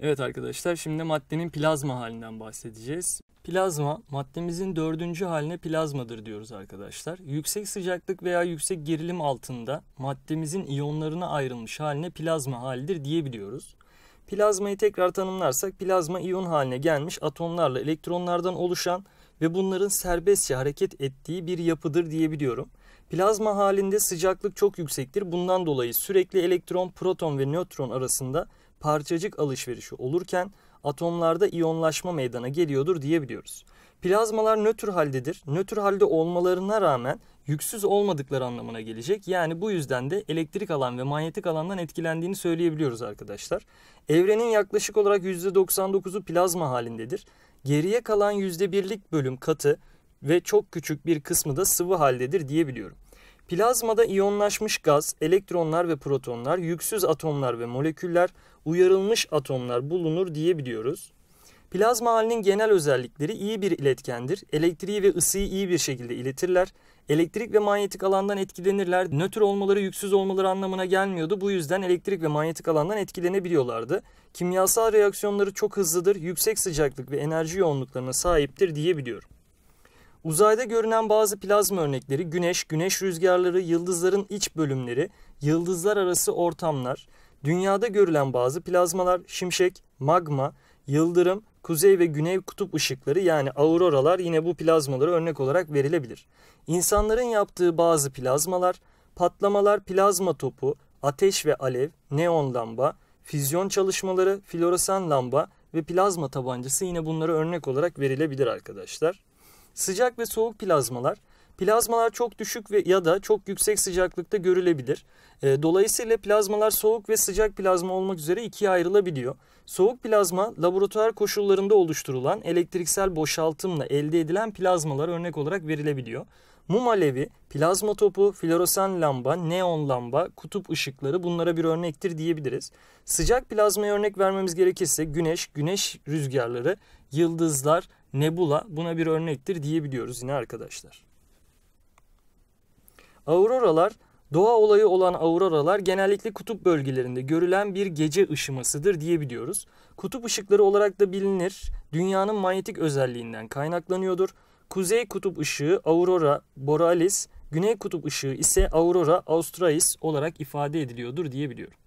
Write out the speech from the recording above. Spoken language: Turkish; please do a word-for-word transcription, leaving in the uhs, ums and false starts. Evet arkadaşlar, şimdi maddenin plazma halinden bahsedeceğiz. Plazma, maddemizin dördüncü haline plazmadır diyoruz arkadaşlar. Yüksek sıcaklık veya yüksek gerilim altında maddemizin iyonlarına ayrılmış haline plazma halidir diyebiliyoruz. Plazmayı tekrar tanımlarsak, plazma iyon haline gelmiş atomlarla elektronlardan oluşan ve bunların serbestçe hareket ettiği bir yapıdır diyebiliyorum. Plazma halinde sıcaklık çok yüksektir. Bundan dolayı sürekli elektron, proton ve nötron arasında parçacık alışverişi olurken atomlarda iyonlaşma meydana geliyordur diyebiliyoruz. Plazmalar nötr haldedir. Nötr halde olmalarına rağmen yüksüz olmadıkları anlamına gelecek. Yani bu yüzden de elektrik alan ve manyetik alandan etkilendiğini söyleyebiliyoruz arkadaşlar. Evrenin yaklaşık olarak yüzde doksan dokuzu plazma halindedir. Geriye kalan yüzde birlik bölüm katı ve çok küçük bir kısmı da sıvı haldedir diyebiliyorum. Plazmada iyonlaşmış gaz, elektronlar ve protonlar, yüksüz atomlar ve moleküller, uyarılmış atomlar bulunur diyebiliyoruz. Plazma halinin genel özellikleri: iyi bir iletkendir. Elektriği ve ısıyı iyi bir şekilde iletirler. Elektrik ve manyetik alandan etkilenirler. Nötr olmaları yüksüz olmaları anlamına gelmiyordu. Bu yüzden elektrik ve manyetik alandan etkilenebiliyorlardı. Kimyasal reaksiyonları çok hızlıdır. Yüksek sıcaklık ve enerji yoğunluklarına sahiptir diyebiliyorum. Uzayda görünen bazı plazma örnekleri: güneş, güneş rüzgarları, yıldızların iç bölümleri, yıldızlar arası ortamlar, dünyada görülen bazı plazmalar, şimşek, magma, yıldırım, kuzey ve güney kutup ışıkları yani auroralar yine bu plazmalara örnek olarak verilebilir. İnsanların yaptığı bazı plazmalar, patlamalar, plazma topu, ateş ve alev, neon lamba, füzyon çalışmaları, floresan lamba ve plazma tabancası yine bunlara örnek olarak verilebilir arkadaşlar. Sıcak ve soğuk plazmalar. Plazmalar çok düşük ve ya da çok yüksek sıcaklıkta görülebilir. Dolayısıyla plazmalar soğuk ve sıcak plazma olmak üzere ikiye ayrılabiliyor. Soğuk plazma, laboratuvar koşullarında oluşturulan elektriksel boşaltımla elde edilen plazmalar örnek olarak verilebiliyor. Mum alevi, plazma topu, floresan lamba, neon lamba, kutup ışıkları bunlara bir örnektir diyebiliriz. Sıcak plazmaya örnek vermemiz gerekirse güneş, güneş rüzgarları, yıldızlar, nebula buna bir örnektir diyebiliyoruz yine arkadaşlar. Auroralar, doğa olayı olan auroralar genellikle kutup bölgelerinde görülen bir gece ışımasıdır diyebiliyoruz. Kutup ışıkları olarak da bilinir, dünyanın manyetik özelliğinden kaynaklanıyordur. Kuzey kutup ışığı Aurora Borealis, güney kutup ışığı ise Aurora Australis olarak ifade ediliyordur diyebiliyorum.